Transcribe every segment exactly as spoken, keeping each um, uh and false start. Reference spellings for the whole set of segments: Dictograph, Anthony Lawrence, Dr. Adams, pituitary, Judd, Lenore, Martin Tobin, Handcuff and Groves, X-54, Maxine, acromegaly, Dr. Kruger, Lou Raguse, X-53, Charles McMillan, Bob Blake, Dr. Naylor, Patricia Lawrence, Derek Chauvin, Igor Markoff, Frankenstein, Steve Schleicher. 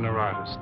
minor artist.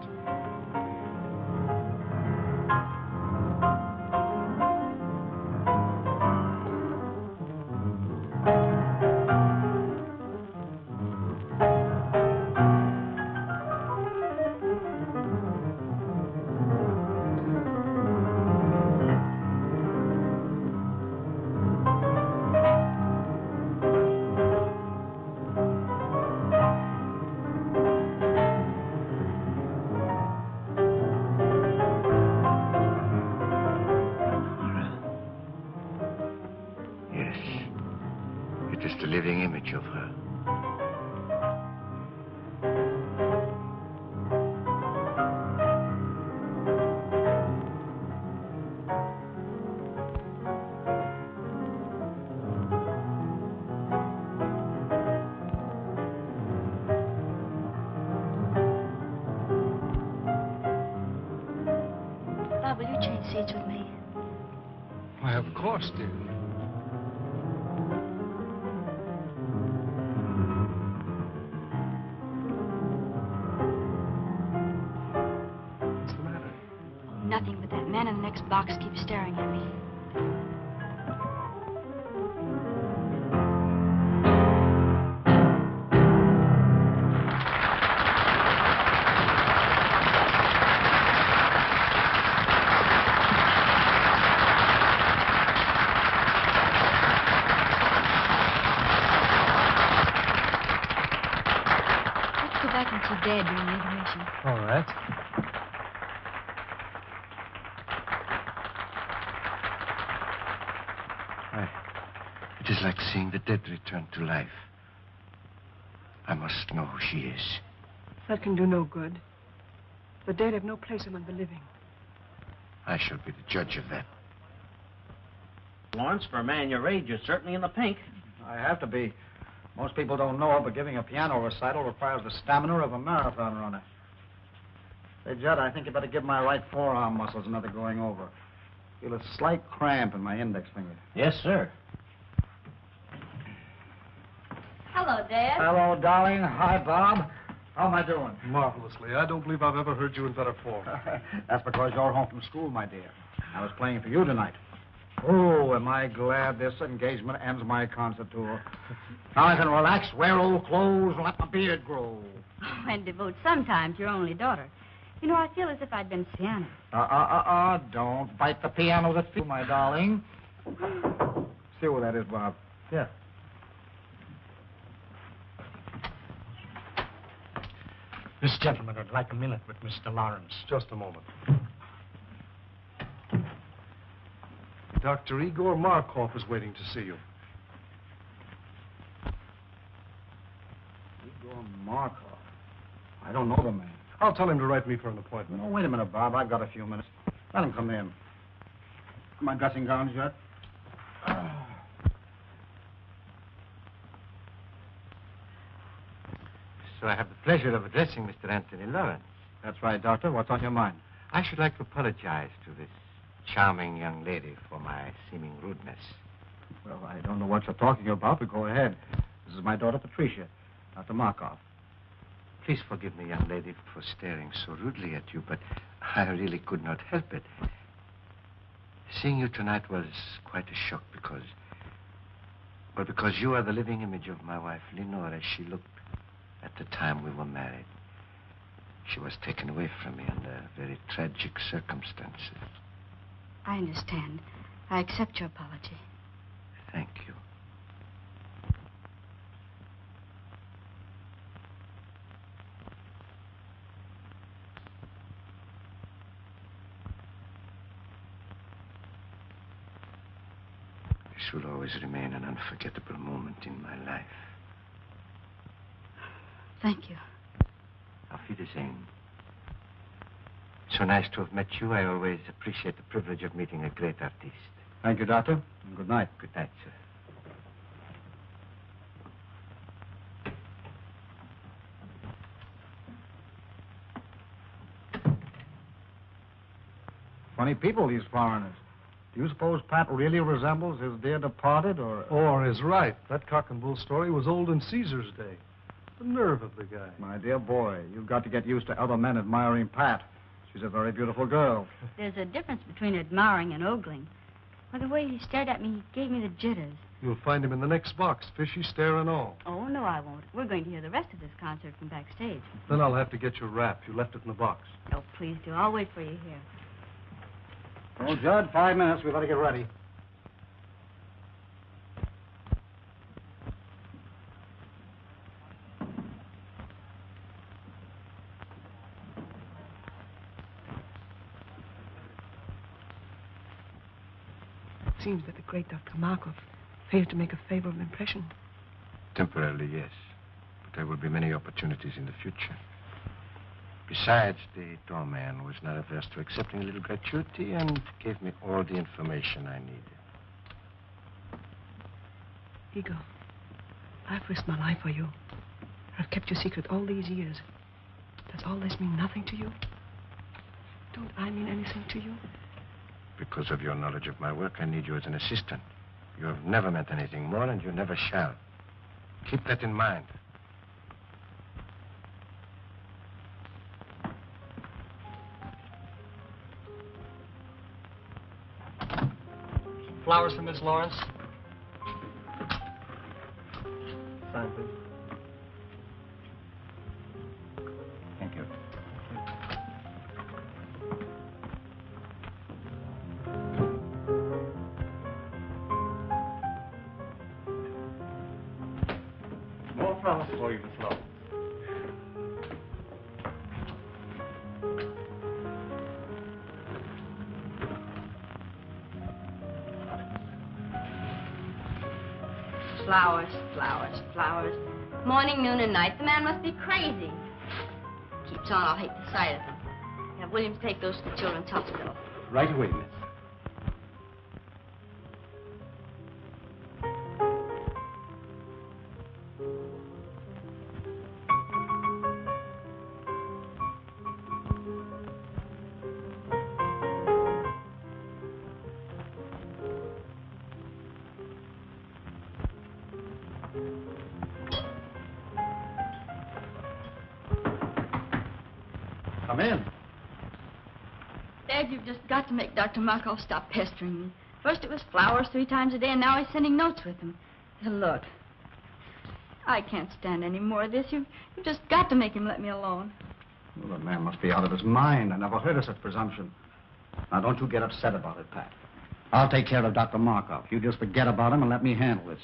Return to life. I must know who she is. That can do no good. The dead have no place among the living. I shall be the judge of that. Lawrence, for a man your age, you're certainly in the pink. I have to be. Most people don't know it, but giving a piano recital requires the stamina of a marathon runner. Say, Judd, I think you better give my right forearm muscles another going over. I feel a slight cramp in my index finger. Yes, sir. Hello, Dad. Hello, darling. Hi, Bob. How am I doing? Marvelously. I don't believe I've ever heard you in better form. That's because you're home from school, my dear. I was playing for you tonight. Oh, am I glad this engagement ends my concert tour. Now I can relax, wear old clothes, let my beard grow. Oh, and devote sometimes your only daughter. You know, I feel as if I'd been piano. Uh-uh-uh-uh, don't bite the piano that's you, my darling. See what that is, Bob. Yeah. This gentleman would like a minute with Mister Lawrence. Just a moment. Doctor Igor Markoff is waiting to see you. Igor Markoff? I don't know the man. I'll tell him to write me for an appointment. Oh, wait a minute, Bob. I've got a few minutes. Let him come in. My dressing gown's yet? So I have the pleasure of addressing Mister Anthony Lawrence. That's right, Doctor. What's on your mind? I should like to apologize to this charming young lady for my seeming rudeness. Well, I don't know what you're talking about, but go ahead. This is my daughter, Patricia, Doctor Markoff. Please forgive me, young lady, for staring so rudely at you, but I really could not help it. Seeing you tonight was quite a shock because... Well, because you are the living image of my wife, Lenore, as she looked at the time we were married. She was taken away from me under very tragic circumstances. I understand. I accept your apology. Thank you. This will always remain an unforgettable moment in my life. Thank you. Auf Wiedersehen. So nice to have met you. I always appreciate the privilege of meeting a great artist. Thank you, Doctor. And good night. Good night, sir. Funny people, these foreigners. Do you suppose Pat really resembles his dear departed, or... Or is right. That cock and bull story was old in Caesar's day. The nerve of the guy. My dear boy, you've got to get used to other men admiring Pat. She's a very beautiful girl. There's a difference between admiring and ogling. By the way he stared at me, he gave me the jitters. You'll find him in the next box, fishy stare and all. Oh, no, I won't. We're going to hear the rest of this concert from backstage. Then I'll have to get your wrap. You left it in the box. Oh, please do. I'll wait for you here. Oh, Judd, five minutes. We've got to get ready. It seems that the great Doctor Markoff failed to make a favorable impression. Temporarily, yes. But there will be many opportunities in the future. Besides, the doorman was not averse to accepting a little gratuity and gave me all the information I needed. Igor, I've risked my life for you. I've kept your secret all these years. Does all this mean nothing to you? Don't I mean anything to you? Because of your knowledge of my work, I need you as an assistant. You have never meant anything more, and you never shall. Keep that in mind. Flowers for Miss Lawrence. Sign, please. Flowers, flowers, flowers. Morning, noon, and night. The man must be crazy. Keeps on, I'll hate the sight of him. Have Williams take those to the children's hospital. Right away, miss. Got to make Doctor Markoff stop pestering me. First it was flowers three times a day, and now he's sending notes with them. And look, I can't stand any more of this. You've, you've just got to make him let me alone. Well, the man must be out of his mind. I never heard of such presumption. Now, don't you get upset about it, Pat. I'll take care of Doctor Markoff. You just forget about him and let me handle this.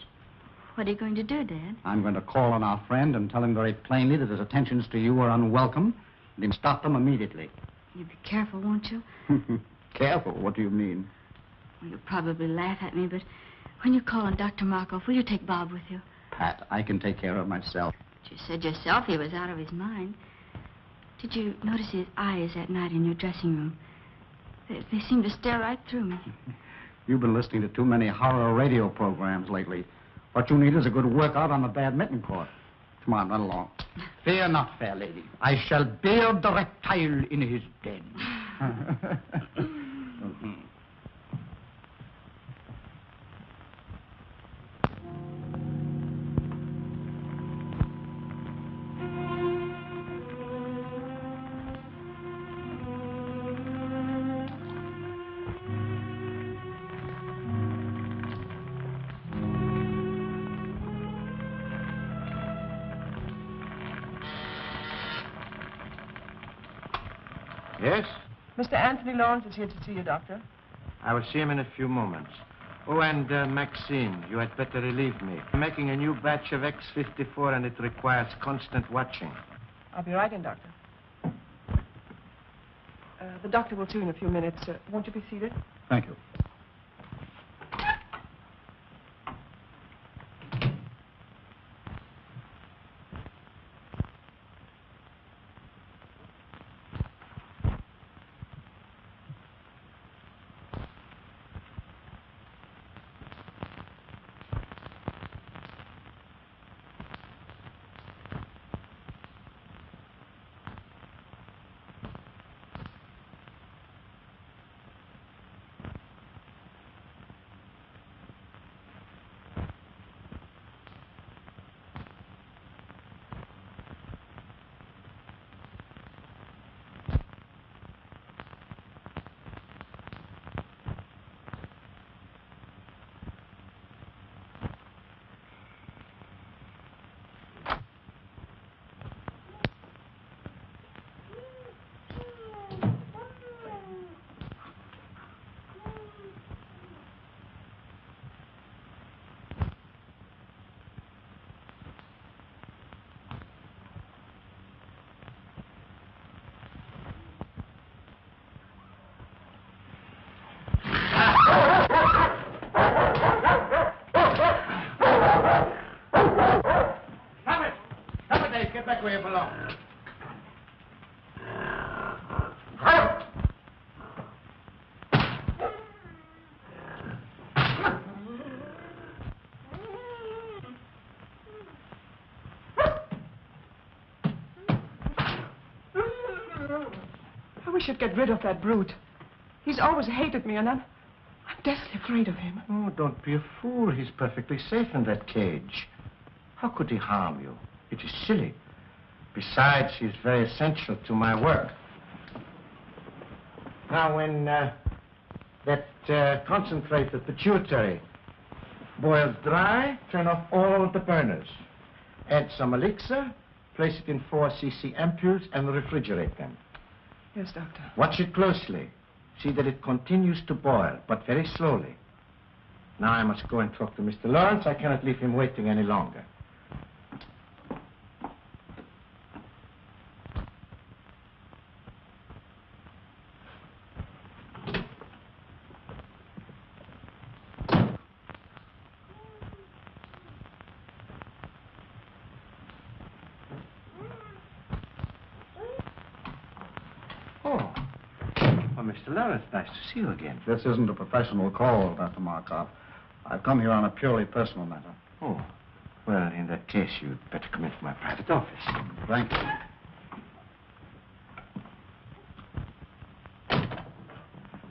What are you going to do, Dad? I'm going to call on our friend and tell him very plainly that his attentions to you are unwelcome, and he'll stop them immediately. You'll be careful, won't you? Careful? What do you mean? Well, you'll probably laugh at me, but when you call on Doctor Markoff, will you take Bob with you? Pat, I can take care of myself. But you said yourself he was out of his mind. Did you notice his eyes that night in your dressing room? They, they seemed to stare right through me. You've been listening to too many horror radio programs lately. What you need is a good workout on the badminton court. Come on, run along. Fear not, fair lady. I shall bear the reptile in his den. Yes? Mister Anthony Lawrence is here to see you, Doctor. I will see him in a few moments. Oh, and uh, Maxine, you had better relieve me. I'm making a new batch of X fifty-four, and it requires constant watching. I'll be right in, Doctor. Uh, the doctor will see you in a few minutes. Uh, won't you be seated? Thank you. We should get rid of that brute. He's always hated me, and I'm, I'm deathly afraid of him. Oh, don't be a fool. He's perfectly safe in that cage. How could he harm you? It is silly. Besides, he's very essential to my work. Now, when uh, that uh, concentrate, the pituitary, boils dry, turn off all of the burners. Add some elixir, place it in four C C ampules, and refrigerate them. Yes, doctor. Watch it closely. See that it continues to boil, but very slowly. Now I must go and talk to Mister Lawrence. I cannot leave him waiting any longer. Nice to see you again. This isn't a professional call, Doctor Markoff. I've come here on a purely personal matter. Oh. Well, in that case, you'd better come into my private office. Thank you.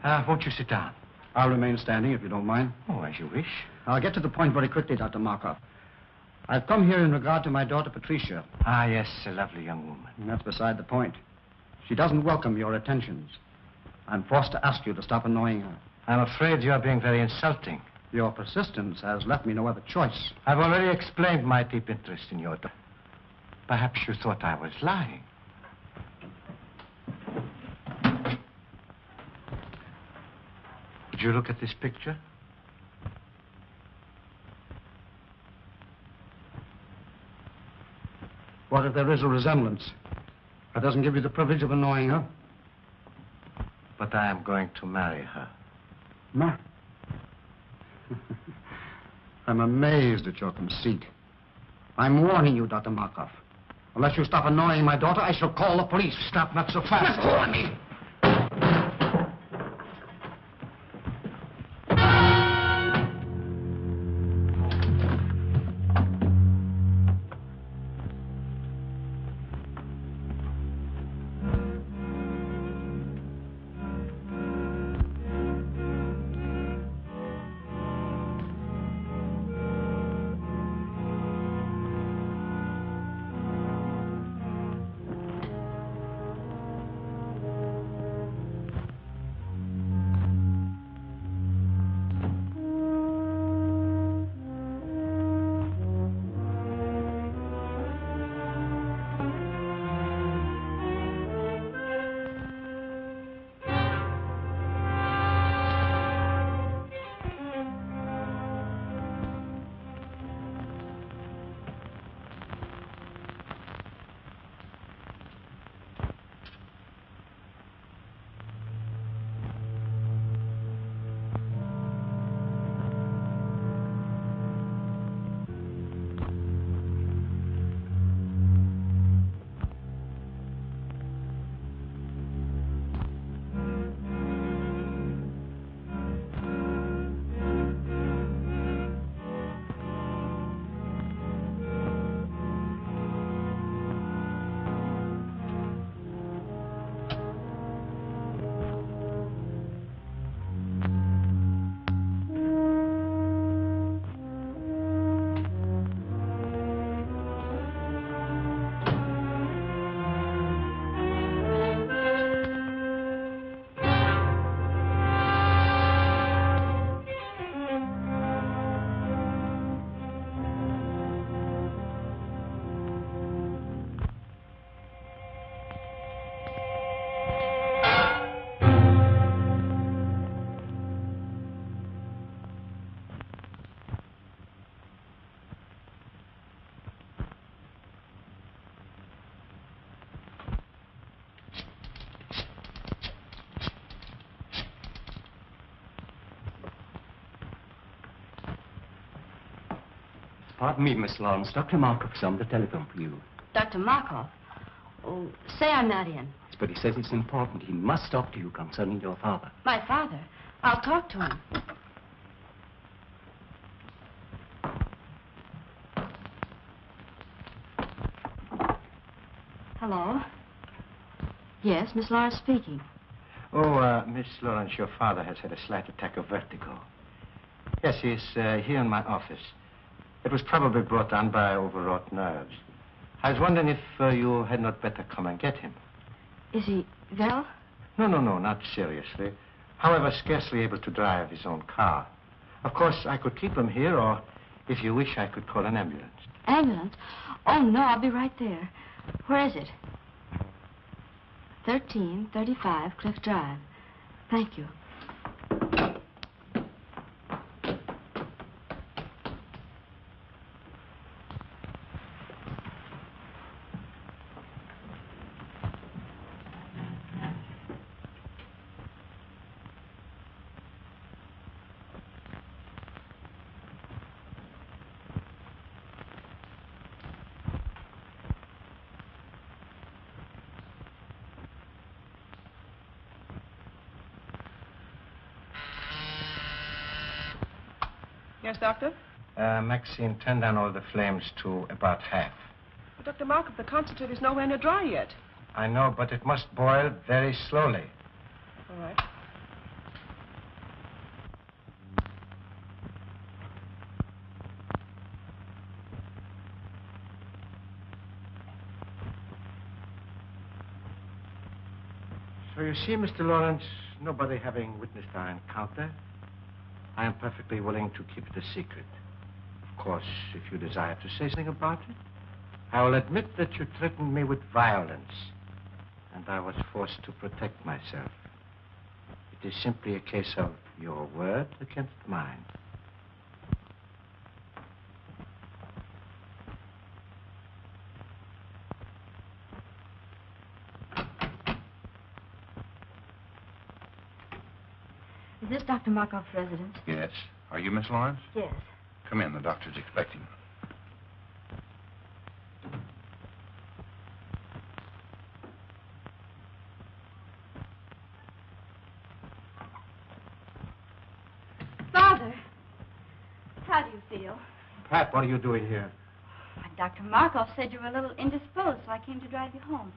Uh, won't you sit down? I'll remain standing, if you don't mind. Oh, as you wish. I'll get to the point very quickly, Doctor Markoff. I've come here in regard to my daughter, Patricia. Ah, yes, a lovely young woman. And that's beside the point. She doesn't welcome your attentions. I'm forced to ask you to stop annoying her. I'm afraid you're being very insulting. Your persistence has left me no other choice. I've already explained my deep interest in your daughter. Perhaps you thought I was lying. Would you look at this picture? What if there is a resemblance? That doesn't give you the privilege of annoying her. But I am going to marry her. Ma? I'm amazed at your conceit. I'm warning you, Doctor Markoff. Unless you stop annoying my daughter, I shall call the police. Stop, not so fast. Let go of me. Pardon me, Miss Lawrence. Doctor Markoff is on the telephone for you. Doctor Markoff? Oh, say I'm not in. Yes, but he says it's important. He must talk to you concerning your father. My father? I'll talk to him. Hello? Yes, Miss Lawrence speaking. Oh, uh, Miss Lawrence, your father has had a slight attack of vertigo. Yes, he's uh, here in my office. It was probably brought on by overwrought nerves. I was wondering if uh, you had not better come and get him. Is he well? No, no, no, not seriously. However, scarcely able to drive his own car. Of course, I could keep him here, or if you wish, I could call an ambulance. Ambulance? Oh, no, I'll be right there. Where is it? thirteen thirty-five Cliff Drive. Thank you. Yes, Doctor? Uh, Maxine, turn down all the flames to about half. Well, Doctor Markoff, the concentrate is nowhere near dry yet. I know, but it must boil very slowly. All right. So you see, Mister Lawrence, nobody having witnessed our encounter, I am perfectly willing to keep the secret. Of course, if you desire to say something about it, I will admit that you threatened me with violence, and I was forced to protect myself. It is simply a case of your word against mine. Is this Doctor Markoff's residence? Yes. Are you Miss Lawrence? Yes. Come in. The doctor's expecting. Father! How do you feel? Pat, what are you doing here? Doctor Markoff said you were a little indisposed, so I came to drive you home.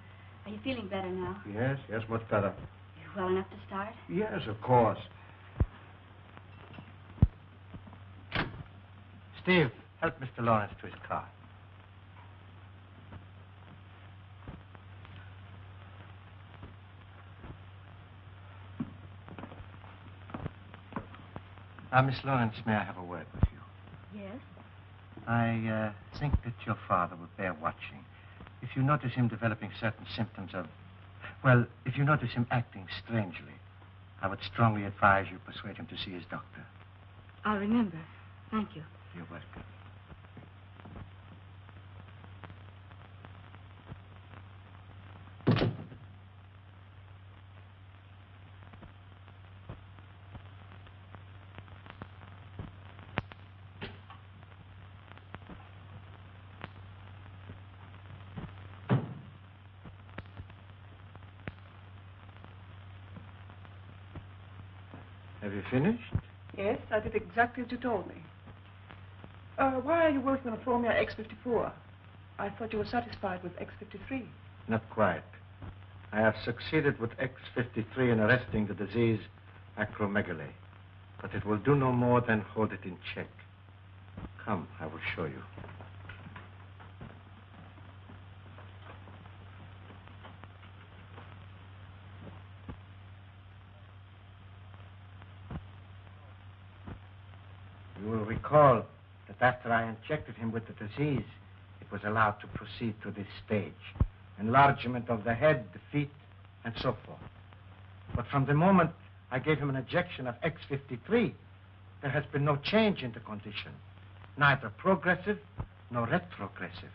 Are you feeling better now? Yes, yes, much better. Are you well enough to start? Yes, of course. Steve, help Mister Lawrence to his car. Now, Miss Lawrence, may I have a word with you? Yes? I uh, think that your father would bear watching. If you notice him developing certain symptoms of... Well, if you notice him acting strangely, I would strongly advise you persuade him to see his doctor. I'll remember. Thank you. You're welcome. Have you finished? Yes, I did exactly what you told me. Uh, why are you working on acromega X fifty-four? I thought you were satisfied with X fifty-three. Not quite. I have succeeded with X fifty-three in arresting the disease acromegaly, but it will do no more than hold it in check. Come, I will show you. You will recall that after I injected him with the disease, it was allowed to proceed to this stage. Enlargement of the head, the feet, and so forth. But from the moment I gave him an injection of X fifty-three, there has been no change in the condition. Neither progressive nor retrogressive.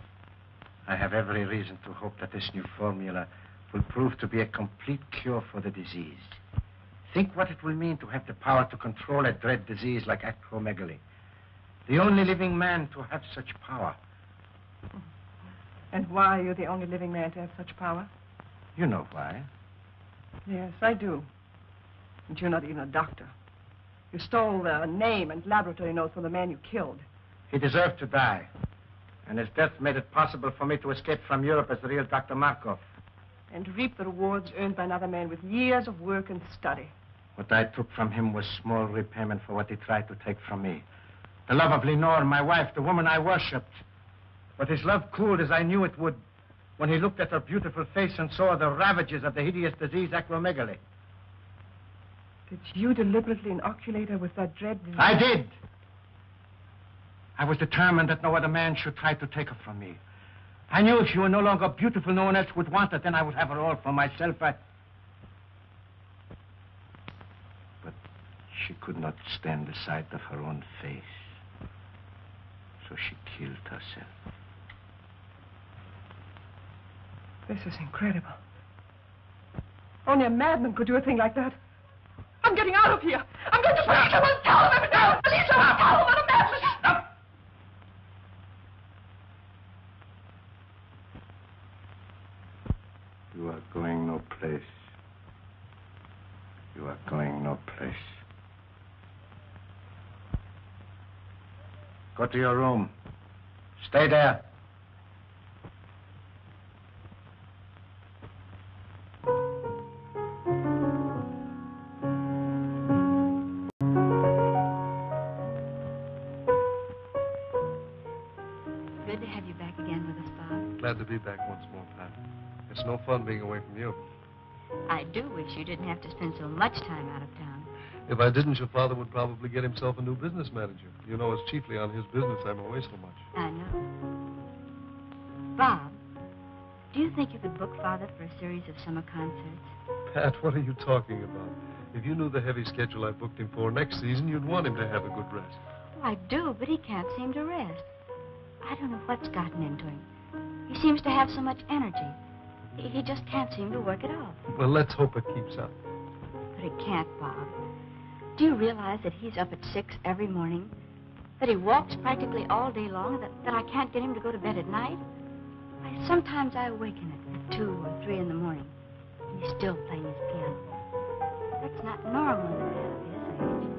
I have every reason to hope that this new formula will prove to be a complete cure for the disease. Think what it will mean to have the power to control a dread disease like acromegaly. The only living man to have such power. And why are you the only living man to have such power? You know why. Yes, I do. But you're not even a doctor. You stole the name and laboratory notes from the man you killed. He deserved to die. And his death made it possible for me to escape from Europe as the real Doctor Markoff. and reap the rewards earned by another man with years of work and study. What I took from him was small repayment for what he tried to take from me. The love of Lenore, my wife, the woman I worshipped. But his love cooled as I knew it would when he looked at her beautiful face and saw the ravages of the hideous disease, acromegaly. Did you deliberately inoculate her with that dread disease? I did. I was determined that no other man should try to take her from me. I knew if she were no longer beautiful, no one else would want her. Then I would have her all for myself. I... But she could not stand the sight of her own face. So she killed herself. This is incredible. Only a madman could do a thing like that. I'm getting out of here. I'm going to police her. I'll tell them. I'll police her. I'll tell them. I'm a madman. You are going no place. You are going no place. Go to your room. Stay there. Good to have you back again with us, Bob. Glad to be back once more, Pat. It's no fun being away from you. I do wish you didn't have to spend so much time out of town. If I didn't, your father would probably get himself a new business manager. You know, it's chiefly on his business I'm away so much. I know. Bob, do you think you could book Father for a series of summer concerts? Pat, what are you talking about? If you knew the heavy schedule I booked him for next season, you'd want him to have a good rest. Oh, I do, but he can't seem to rest. I don't know what's gotten into him. He seems to have so much energy. He just can't seem to work it off. Well, let's hope it keeps up. But it can't, Bob. Do you realize that he's up at six every morning? That he walks practically all day long? That, that I can't get him to go to bed at night? I, sometimes I awaken at two or three in the morning. And he's still playing his piano. That's not normal in a man of his age.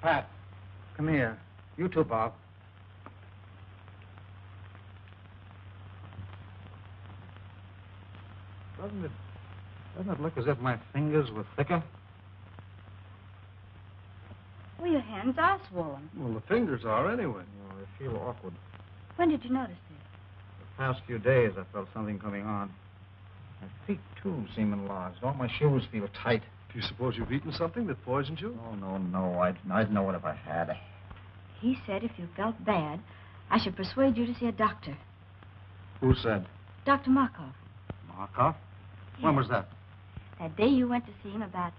Pat, come here. You too, Bob. Doesn't it, doesn't it look as if my fingers were thicker? Well, your hands are swollen. Well, the fingers are anyway. You know, they feel awkward. When did you notice this? The past few days, I felt something coming on. My feet, too, seem enlarged. All my shoes feel tight. Do you suppose you've eaten something that poisoned you? Oh, no, no. I'd, I'd know it if I had. He said if you felt bad, I should persuade you to see a doctor. Who said? Doctor Markoff. Markoff? Yes. When was that? That day you went to see him about,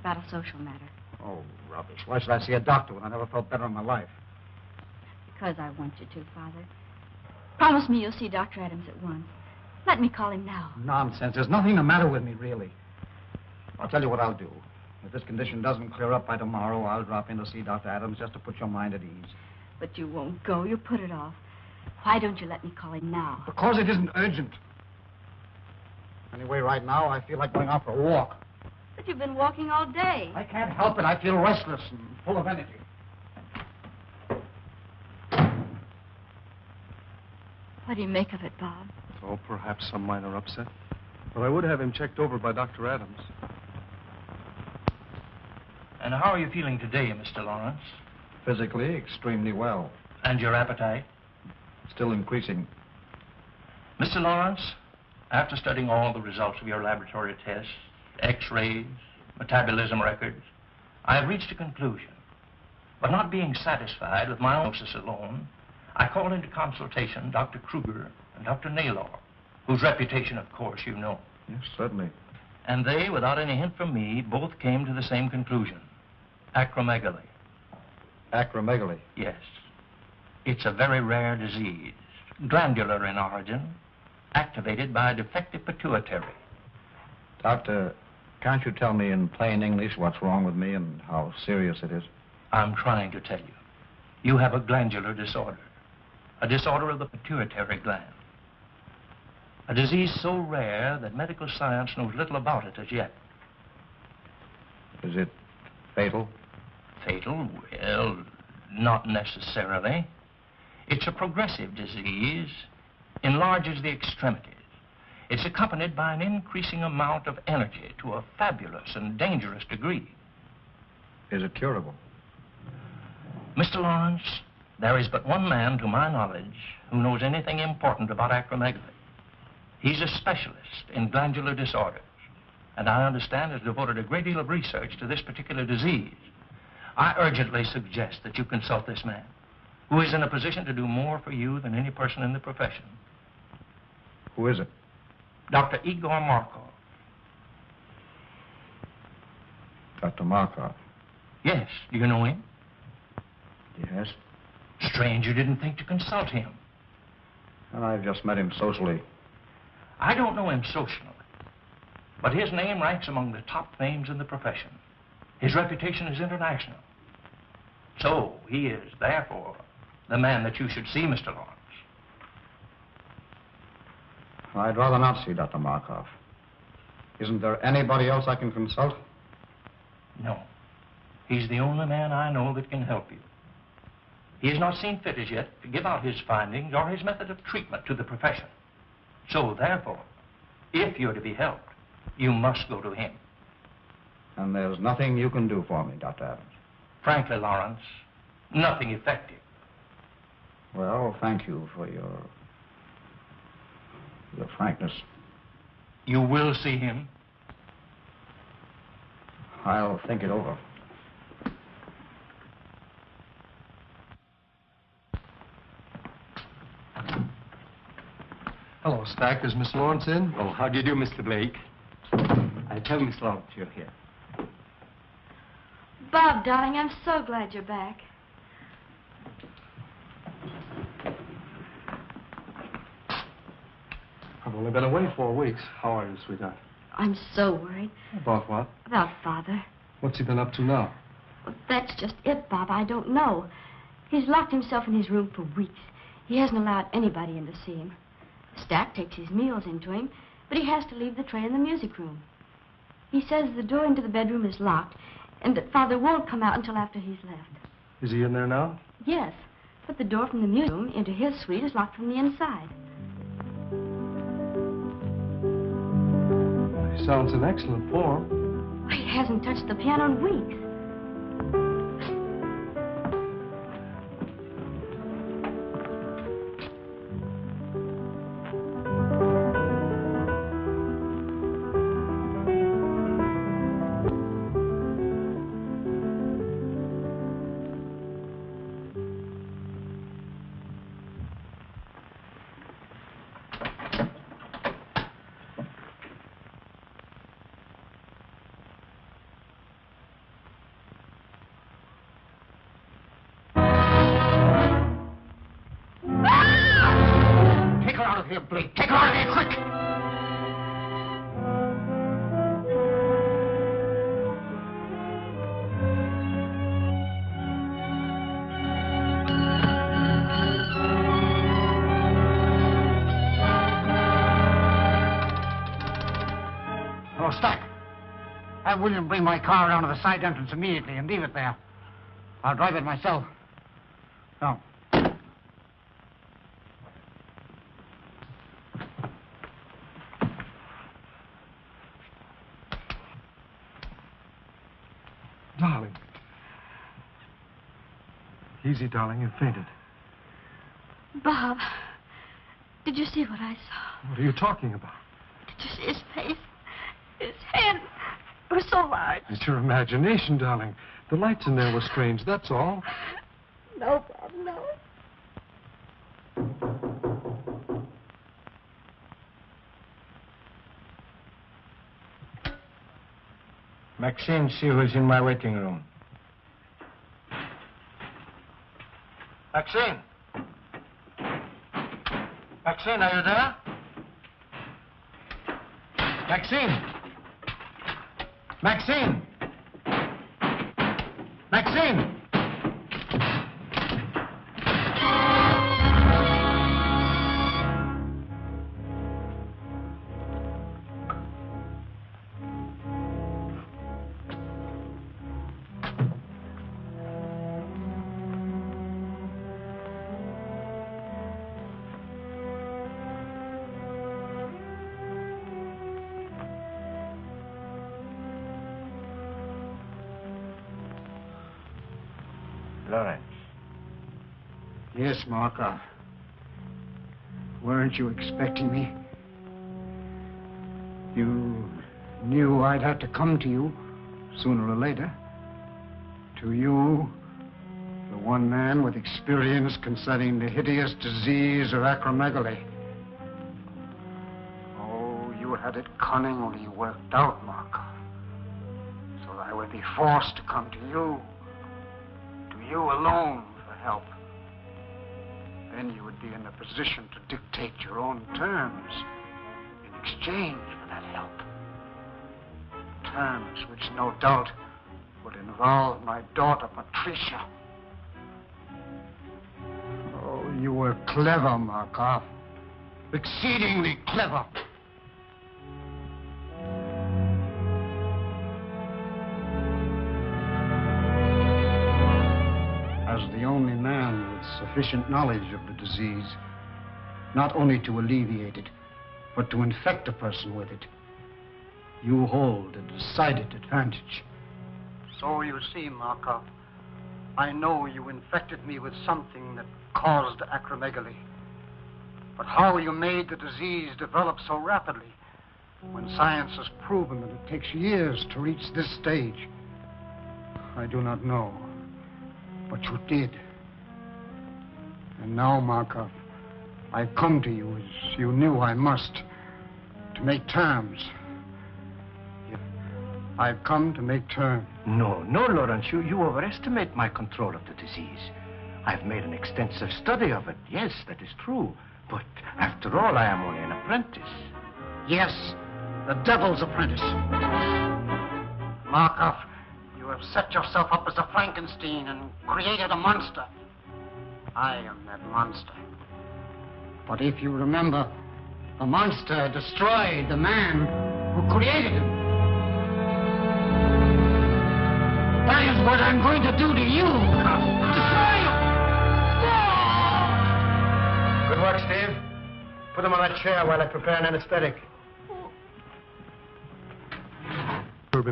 about a social matter. Oh, rubbish. Why should I see a doctor when I never felt better in my life? Because I want you to, Father. Promise me you'll see Doctor Adams at once. Let me call him now. Nonsense. There's nothing the matter with me, really. I'll tell you what I'll do. If this condition doesn't clear up by tomorrow, I'll drop in to see Doctor Adams just to put your mind at ease. But you won't go. You'll put it off. Why don't you let me call him now? Because it isn't urgent. Anyway, right now, I feel like going out for a walk. But you've been walking all day. I can't help it. I feel restless and full of energy. What do you make of it, Bob? Oh, perhaps some minor upset. But I would have him checked over by Doctor Adams. And how are you feeling today, Mister Lawrence? Physically, extremely well. And your appetite? Still increasing. Mister Lawrence, after studying all the results of your laboratory tests, X-rays, metabolism records, I have reached a conclusion. But not being satisfied with my diagnosis alone, I called into consultation Doctor Kruger and Doctor Naylor, whose reputation, of course, you know. Yes, certainly. And they, without any hint from me, both came to the same conclusion. Acromegaly. Acromegaly? Yes. It's a very rare disease, glandular in origin, activated by a defective pituitary. Doctor, can't you tell me in plain English what's wrong with me and how serious it is? I'm trying to tell you. You have a glandular disorder, a disorder of the pituitary gland. A disease so rare that medical science knows little about it as yet. Is it fatal? Fatal? Well, not necessarily. It's a progressive disease, enlarges the extremities. It's accompanied by an increasing amount of energy to a fabulous and dangerous degree. Is it curable? Mister Lawrence, there is but one man, to my knowledge, who knows anything important about acromegaly. He's a specialist in glandular disorders, and I understand has devoted a great deal of research to this particular disease. I urgently suggest that you consult this man, who is in a position to do more for you than any person in the profession. Who is it? Doctor Igor Markoff. Doctor Markoff? Yes. Do you know him? Yes. Strange you didn't think to consult him. Well, I've just met him socially. I don't know him socially, but his name ranks among the top names in the profession. His reputation is international. So he is, therefore, the man that you should see, Mister Lawrence. I'd rather not see Doctor Markoff. Isn't there anybody else I can consult? No. He's the only man I know that can help you. He has not seen fit as yet to give out his findings or his method of treatment to the profession. So, therefore, if you're to be helped, you must go to him. And there's nothing you can do for me, Doctor Adams? Frankly, Lawrence, nothing effective. Well, thank you for your... your frankness. You will see him? I'll think it over. Hello, Stack. Is Miss Lawrence in? Oh, how do you do, Mister Blake? I tell Miss Lawrence you're here. Bob, darling, I'm so glad you're back. I've only been away four weeks. How are you, sweetheart? I'm so worried. About what? About Father. What's he been up to now? Well, that's just it, Bob. I don't know. He's locked himself in his room for weeks. He hasn't allowed anybody in to see him. Stack takes his meals into him, but he has to leave the tray in the music room. He says the door into the bedroom is locked and that Father won't come out until after he's left. Is he in there now? Yes, but the door from the music room into his suite is locked from the inside. He sounds in excellent form. He hasn't touched the piano in weeks. William, bring my car around to the side entrance immediately and leave it there. I'll drive it myself. No. Darling. Easy, darling. You fainted. Bob, did you see what I saw? What are you talking about? Did you see his face? His head? It was so large. It's your imagination, darling. The lights in there were strange, that's all. No, Bob, no. Maxine, see who's in my waiting room. Maxine! Maxine, are you there? Maxine! Maxine! Maxine! Lawrence. Yes, Markoff. Weren't you expecting me? You knew I'd have to come to you sooner or later. To you, the one man with experience concerning the hideous disease of acromegaly. Oh, you had it cunningly worked out, Markoff. So that I would be forced to come to you. You alone for help. Then you would be in a position to dictate your own terms in exchange for that help. Terms which no doubt would involve my daughter, Patricia. Oh, you were clever, Markoff. Exceedingly clever. Sufficient knowledge of the disease, not only to alleviate it, but to infect a person with it. You hold a decided advantage. So you see, Markoff, I know you infected me with something that caused acromegaly. But how you made the disease develop so rapidly, when science has proven that it takes years to reach this stage, I do not know. But you did. And now, Markoff, I come to you as you knew I must, to make terms. I've come to make terms. No, no, Lawrence, you, you overestimate my control of the disease. I've made an extensive study of it. Yes, that is true. But after all, I am only an apprentice. Yes, the devil's apprentice. Markoff, you have set yourself up as a Frankenstein and created a monster. I am that monster. But if you remember, the monster destroyed the man who created him. That is what I'm going to do to you. Destroy you! No! Good work, Steve. Put him on a chair while I prepare an anesthetic.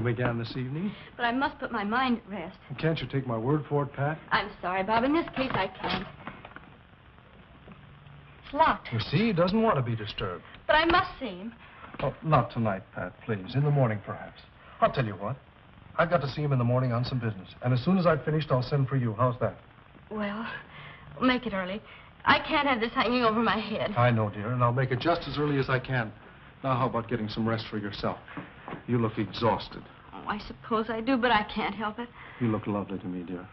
Began this evening. But I must put my mind at rest. Can't you take my word for it, Pat? I'm sorry, Bob. In this case, I can't. It's locked. You see, he doesn't want to be disturbed. But I must see him. Oh, not tonight, Pat, please. In the morning, perhaps. I'll tell you what. I've got to see him in the morning on some business. And as soon as I've finished, I'll send for you. How's that? Well, make it early. I can't have this hanging over my head. I know, dear, and I'll make it just as early as I can. Now, how about getting some rest for yourself? You look exhausted. Oh, I suppose I do, but I can't help it. You look lovely to me, dear.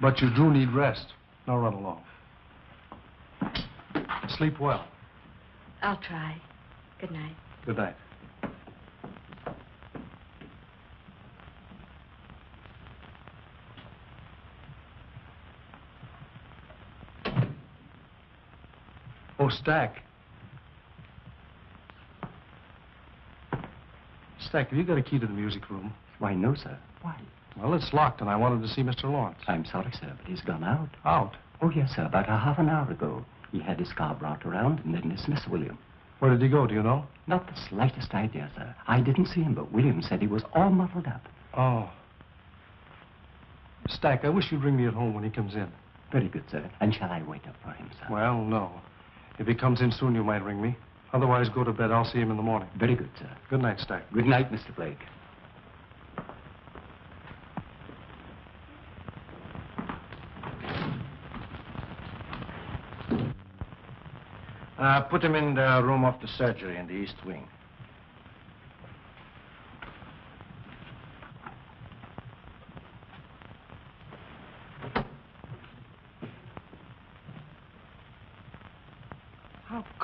But you do need rest. Now run along. Sleep well. I'll try. Good night. Good night. Oh, Stack. Stack, have you got a key to the music room? Why, no, sir. Why? Well, it's locked, and I wanted to see Mister Lawrence. I'm sorry, sir, but he's gone out. Out? Oh, yes, sir, about a half an hour ago. He had his car brought around and then dismissed William. Where did he go, do you know? Not the slightest idea, sir. I didn't see him, but William said he was all muffled up. Oh. Stack, I wish you'd ring me at home when he comes in. Very good, sir. And shall I wait up for him, sir? Well, no. If he comes in soon, you might ring me. Otherwise, go to bed. I'll see him in the morning. Very good, sir. Good night, Stack. Good night, Mister Blake. Uh, put him in the room off the surgery in the east wing.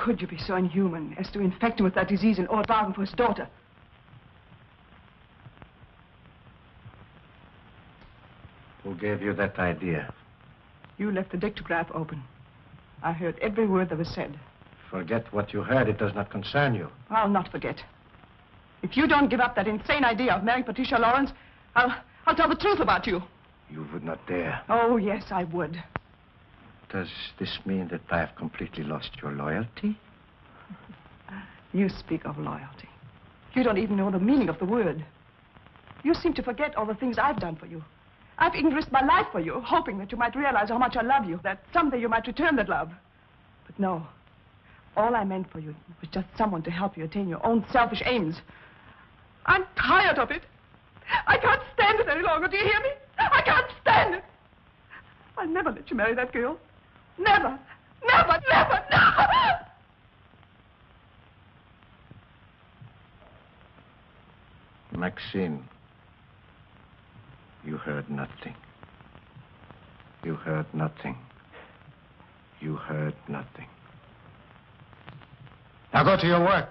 could you be so inhuman as to infect him with that disease in Old Bardenforth's daughter? Who gave you that idea? You left the dictograph open. I heard every word that was said. Forget what you heard. It does not concern you. I'll not forget. If you don't give up that insane idea of marrying Patricia Lawrence, I'll, I'll tell the truth about you. You would not dare. Oh, yes, I would. Does this mean that I have completely lost your loyalty? You speak of loyalty. You don't even know the meaning of the word. You seem to forget all the things I've done for you. I've even risked my life for you, hoping that you might realize how much I love you, that someday you might return that love. But no, all I meant for you was just someone to help you attain your own selfish aims. I'm tired of it. I can't stand it any longer, do you hear me? I can't stand it. I'll never let you marry that girl. Never, never, never, never! Maxine, you heard nothing. You heard nothing. You heard nothing. Now go to your work.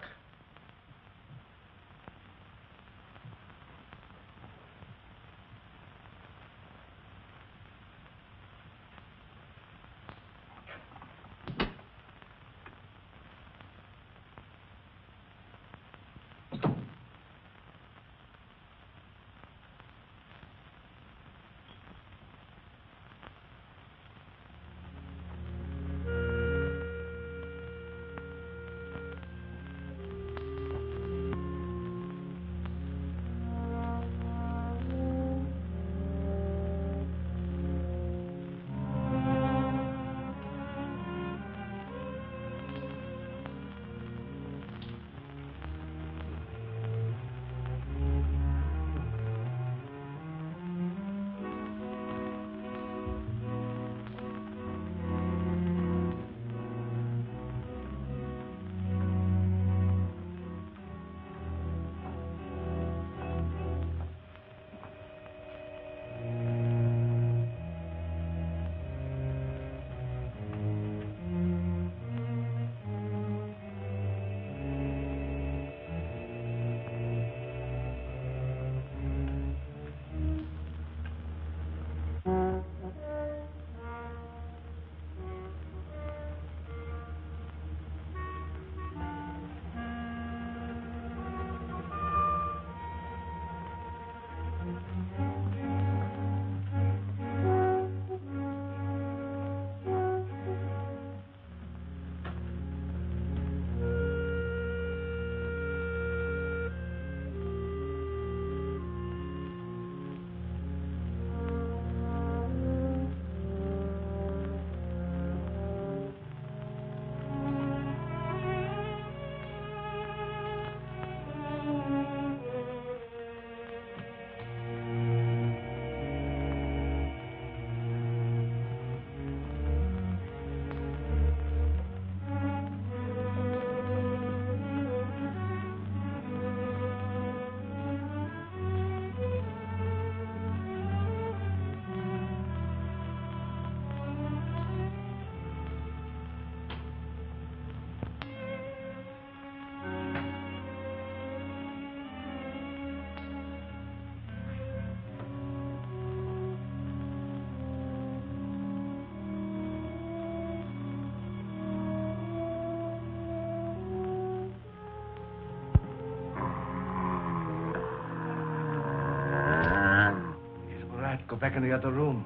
Back in the other room.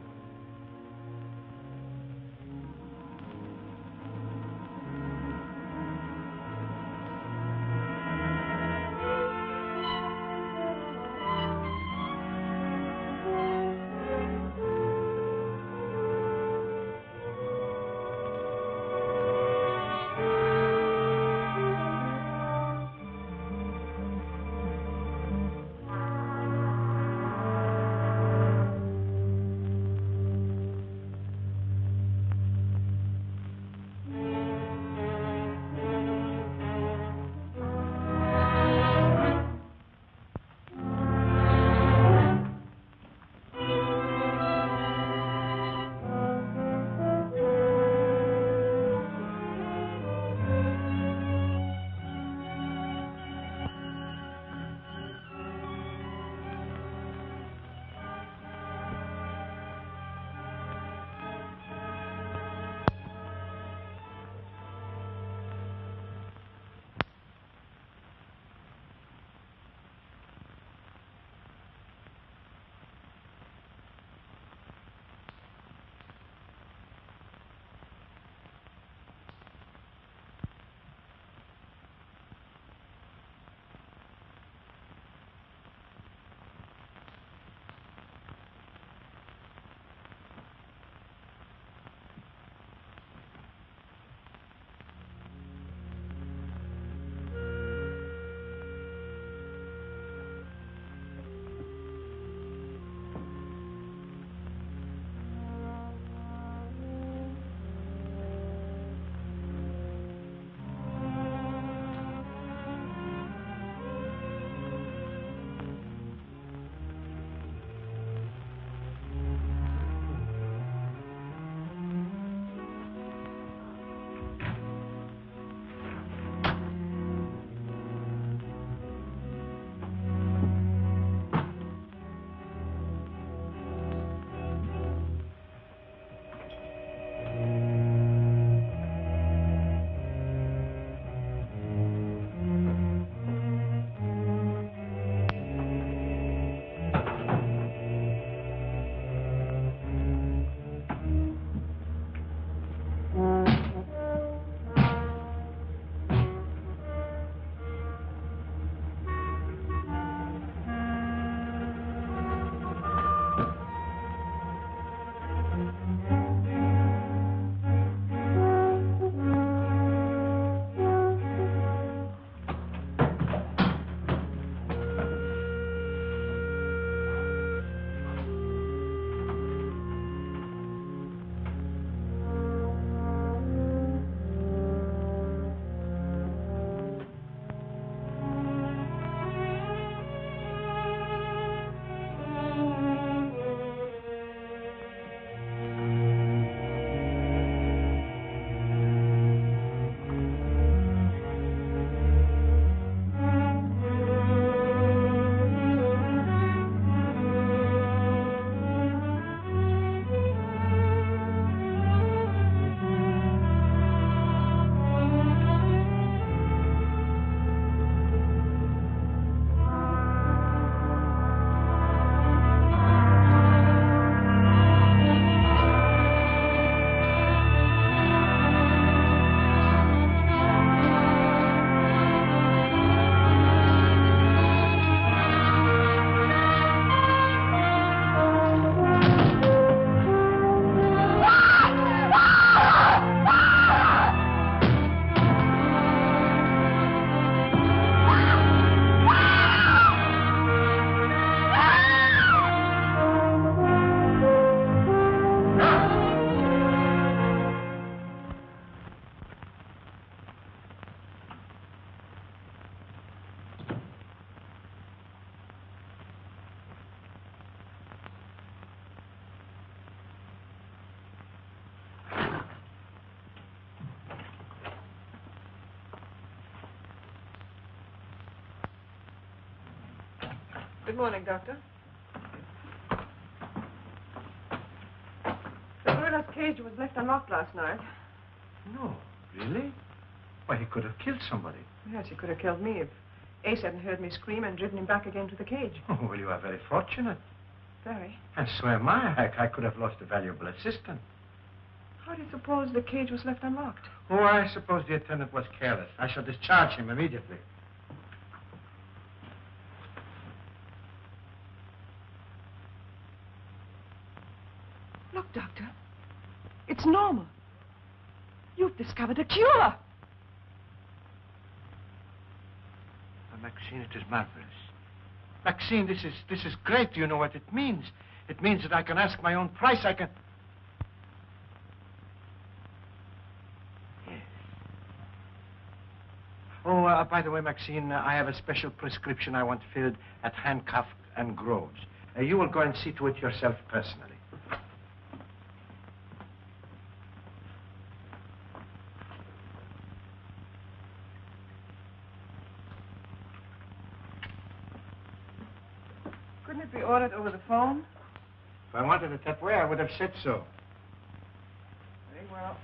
Good morning, Doctor. The gorilla's cage was left unlocked last night. No, really? Why, he could have killed somebody. Yes, he could have killed me if Ace hadn't heard me scream and driven him back again to the cage. Oh, well, you are very fortunate. Very. And so am I. I, I could have lost a valuable assistant. How do you suppose the cage was left unlocked? Oh, I suppose the attendant was careless. I shall discharge him immediately. Look, Doctor. It's normal. You've discovered a cure. Maxine, it is marvelous. Maxine, this is, this is great. Do you know what it means? It means that I can ask my own price. I can... Yes. Oh, uh, by the way, Maxine, uh, I have a special prescription I want filled at Handcuff and Groves. Uh, you will go and see to it yourself personally. Ordered over the phone? If I wanted it that way, I would have said so. Very well.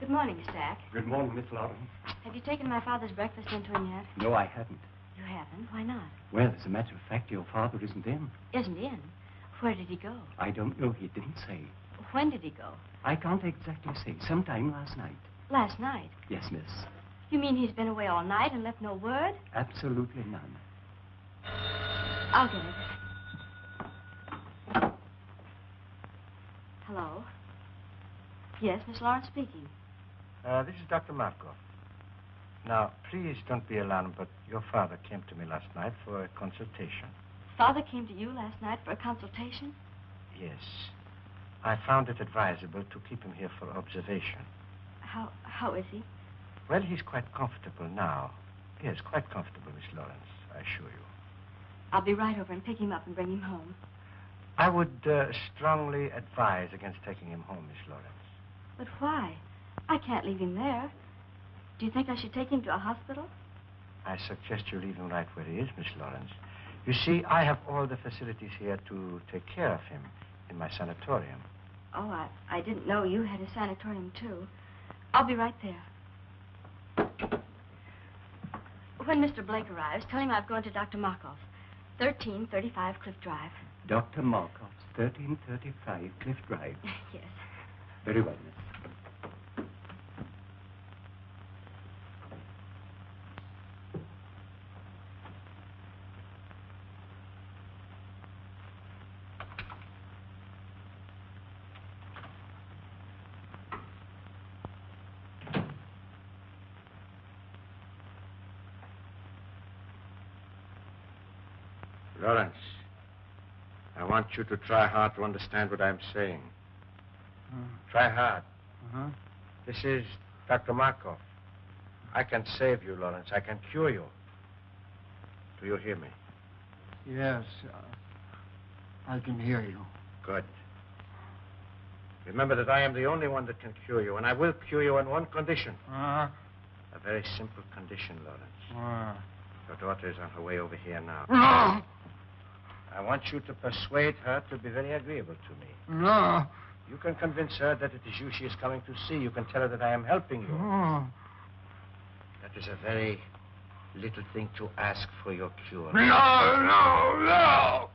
Good morning, Stack. Good morning, Miss Lawrence. Have you taken my father's breakfast into him yet? No, I haven't. You haven't? Why not? Well, as a matter of fact, your father isn't in. Isn't in? Where did he go? I don't know. He didn't say. When did he go? I can't exactly say. Sometime last night. Last night? Yes, miss. You mean he's been away all night and left no word? Absolutely none. I'll get it. Hello? Yes, Miss Lawrence speaking. Uh, this is Doctor Markoff. Now, please don't be alarmed, but your father came to me last night for a consultation. Father came to you last night for a consultation? Yes. I found it advisable to keep him here for observation. How, how is he? Well, he's quite comfortable now. Yes, quite comfortable, Miss Lawrence, I assure you. I'll be right over and pick him up and bring him home. I would uh, strongly advise against taking him home, Miss Lawrence. But why? I can't leave him there. Do you think I should take him to a hospital? I suggest you leave him right where he is, Miss Lawrence. You see, I have all the facilities here to take care of him in my sanatorium. Oh, I, I didn't know you had a sanatorium, too. I'll be right there. When Mister Blake arrives, tell him I've gone to Doctor Markoff's, thirteen thirty-five Cliff Drive. Doctor Markoff's, thirteen thirty-five Cliff Drive. Yes. Very well, miss. Lawrence, I want you to try hard to understand what I'm saying. Mm. Try hard. Uh-huh. This is Doctor Markoff. I can save you, Lawrence. I can cure you. Do you hear me? Yes, uh, I can hear you. Good. Remember that I am the only one that can cure you, and I will cure you on one condition. Uh-huh. A very simple condition, Lawrence. Uh-huh. Your daughter is on her way over here now. No! I want you to persuade her to be very agreeable to me. No! You can convince her that it is you she is coming to see. You can tell her that I am helping you. No. That is a very little thing to ask for your cure. No, no, no!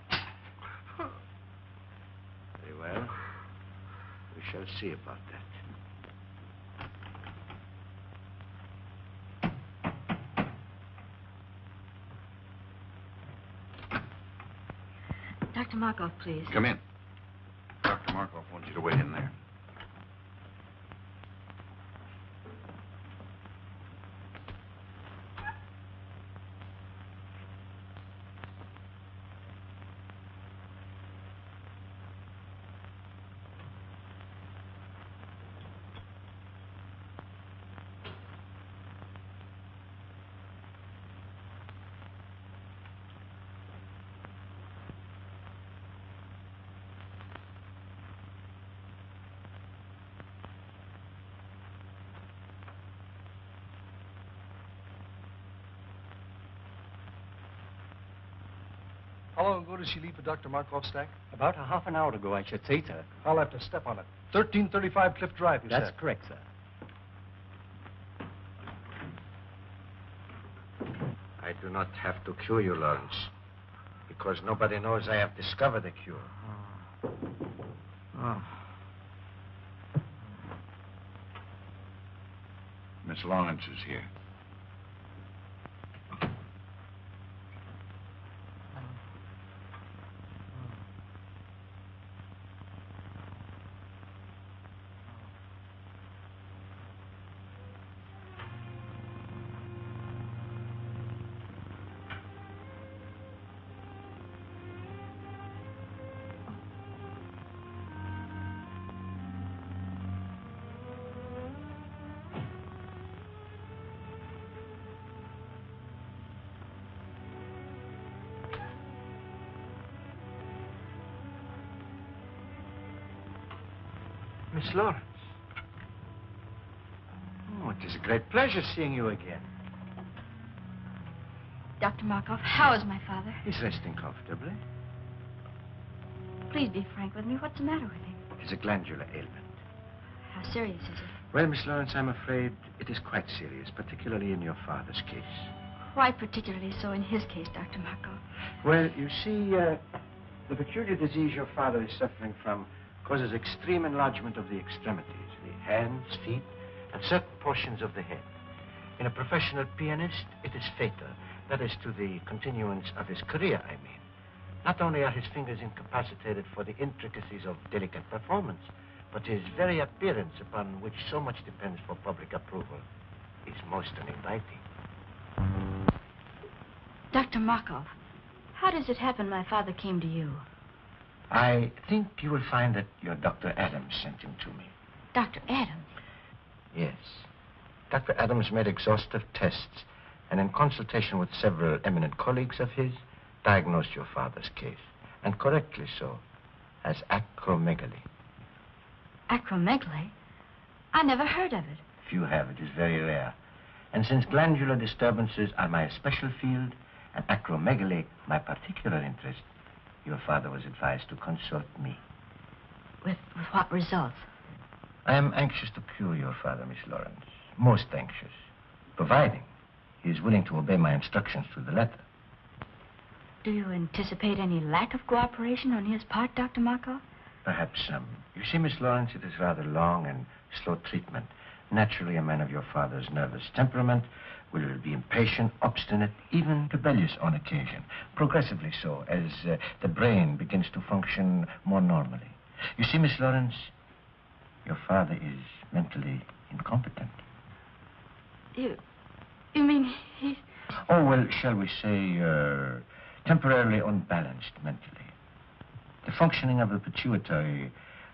Very well. We shall see about that. Doctor Markoff, please. Come in. Doctor Markoff wants you to wait in there. How long ago did she leave for Doctor Markoff's stack? About a half an hour ago, I should say, sir. I'll have to step on it. thirteen thirty-five Cliff Drive, you said? That's correct, sir. I do not have to cure you, Lawrence, because nobody knows I have discovered a cure. Oh. Oh. Miss Lawrence is here. Miss Lawrence. Oh, it is a great pleasure seeing you again. Doctor Markoff, how is my father? He's resting comfortably. Please be frank with me. What's the matter with him? It is a glandular ailment. How serious is it? Well, Miss Lawrence, I'm afraid it is quite serious, particularly in your father's case. Why particularly so in his case, Doctor Markoff? Well, you see, uh, the peculiar disease your father is suffering from causes extreme enlargement of the extremities, the hands, feet, and certain portions of the head. In a professional pianist, it is fatal. That is to the continuance of his career, I mean. Not only are his fingers incapacitated for the intricacies of delicate performance, but his very appearance, upon which so much depends for public approval, is most uninviting. Doctor Markoff, how does it happen my father came to you? I think you will find that your Doctor Adams sent him to me. Doctor Adams? Yes. Doctor Adams made exhaustive tests and in consultation with several eminent colleagues of his, diagnosed your father's case, and correctly so, as acromegaly. Acromegaly? I never heard of it. If you have, it is very rare. And since glandular disturbances are my special field and acromegaly my particular interest, your father was advised to consult me. With, with what results? I am anxious to cure your father, Miss Lawrence. Most anxious. Providing he is willing to obey my instructions to the letter. Do you anticipate any lack of cooperation on his part, Doctor Markoff? Perhaps some. You see, Miss Lawrence, it is rather long and slow treatment. Naturally, a man of your father's nervous temperament will be impatient, obstinate, even rebellious on occasion. Progressively so, as uh, the brain begins to function more normally. You see, Miss Lawrence, your father is mentally incompetent. You... you mean he's... Oh, well, shall we say, uh, temporarily unbalanced mentally. The functioning of the pituitary,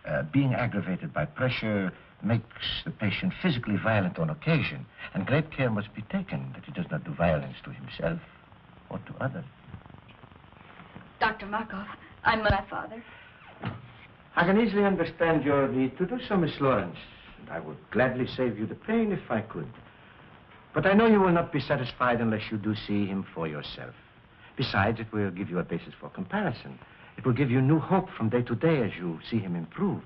uh, being aggravated by pressure, makes the patient physically violent on occasion, and great care must be taken that he does not do violence to himself or to others. Doctor Markoff, I'm my father. I can easily understand your need to do so, Miss Lawrence, and I would gladly save you the pain if I could. But I know you will not be satisfied unless you do see him for yourself. Besides, it will give you a basis for comparison. It will give you new hope from day to day as you see him improve.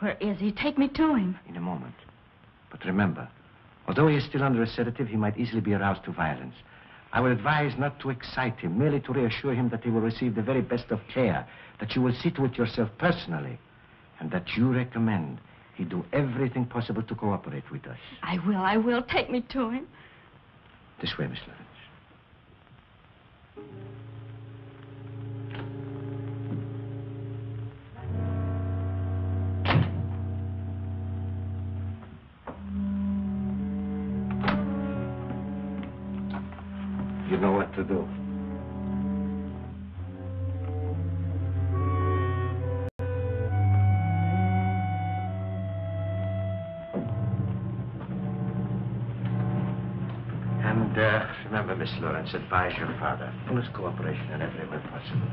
Where is he? Take me to him. In a moment. But remember, although he is still under a sedative, he might easily be aroused to violence. I would advise not to excite him, merely to reassure him that he will receive the very best of care, that you will see to it yourself personally, and that you recommend he do everything possible to cooperate with us. I will, I will. Take me to him. This way, Miss Lawrence. you know what to do. And uh, remember, Miss Lawrence, advise your father. Fullest cooperation in every way possible.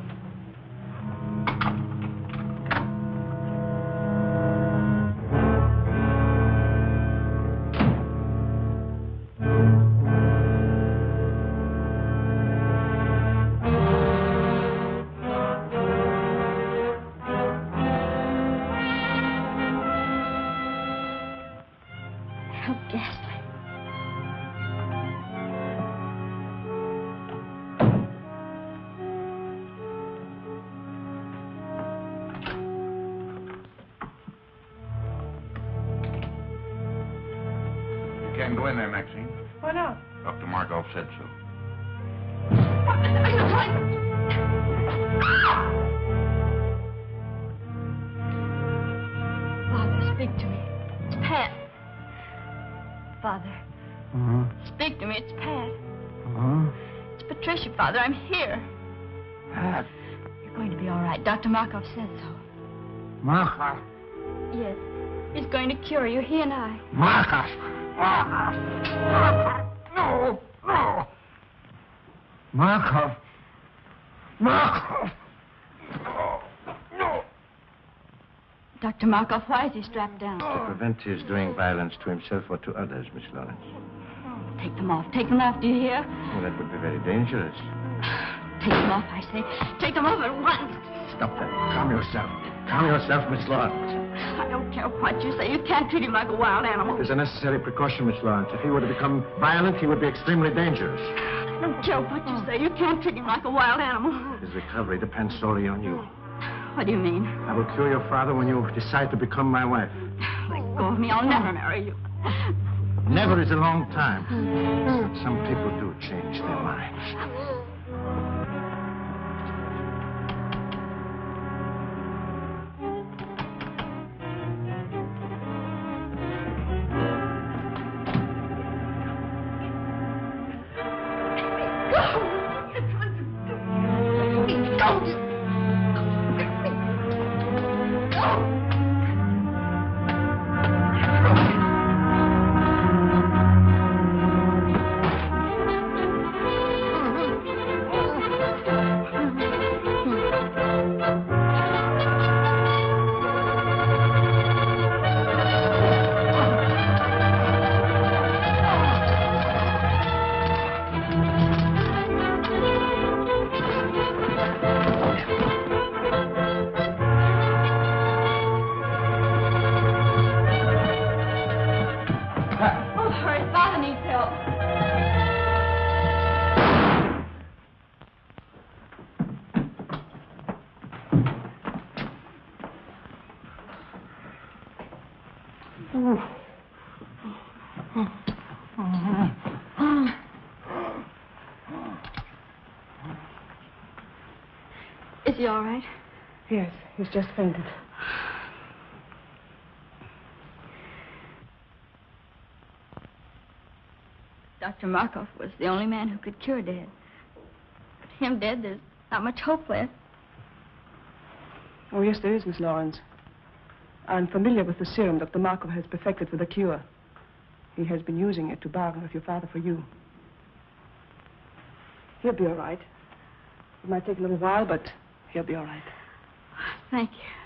Father, I'm here. Pat. You're going to be all right. Doctor Markoff said so. Markoff? Yes. He's going to cure you, he and I. Markoff! Markoff! Markoff! No! No! Markoff! Markoff! No! No! Doctor Markoff, why is he strapped down? To prevent his doing violence to himself or to others, Miss Lawrence. Take them off. Take them off, do you hear? Well, that would be very dangerous. Take them off, I say. Take them off at once. Stop that. Calm yourself. Calm yourself, Miss Lawrence. I don't care what you say. You can't treat him like a wild animal. There's a necessary precaution, Miss Lawrence. If he were to become violent, he would be extremely dangerous. I don't care what you say. You can't treat him like a wild animal. His recovery depends solely on you. What do you mean? I will cure your father when you decide to become my wife. Let go of me. I'll never marry you. Never is a long time. Some people do change their minds. Let me go! Is he all right? Yes, he's just fainted. Doctor Markoff was the only man who could cure Dad. But him dead, there's not much hope left. Oh, yes, there is, Miss Lawrence. I'm familiar with the serum Doctor Markoff has perfected for the cure. He has been using it to bargain with your father for you. He'll be all right. It might take a little while, but he'll be all right. Thank you.